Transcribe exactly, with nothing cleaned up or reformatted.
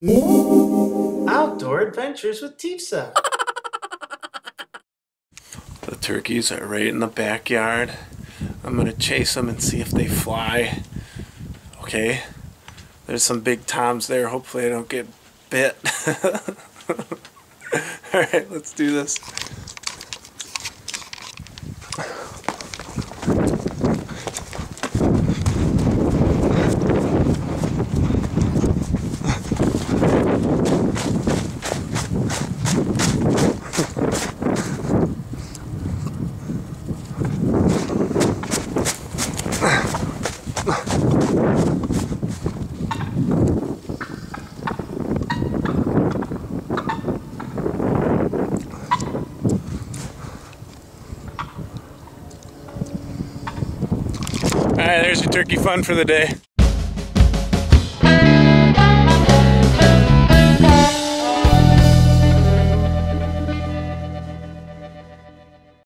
Outdoor Adventures with Tiefsa. The turkeys are right in the backyard. I'm gonna chase them and see if they fly. Okay, there's some big toms there. Hopefully I don't get bit. Alright, let's do this. Alright, there's your turkey fun for the day.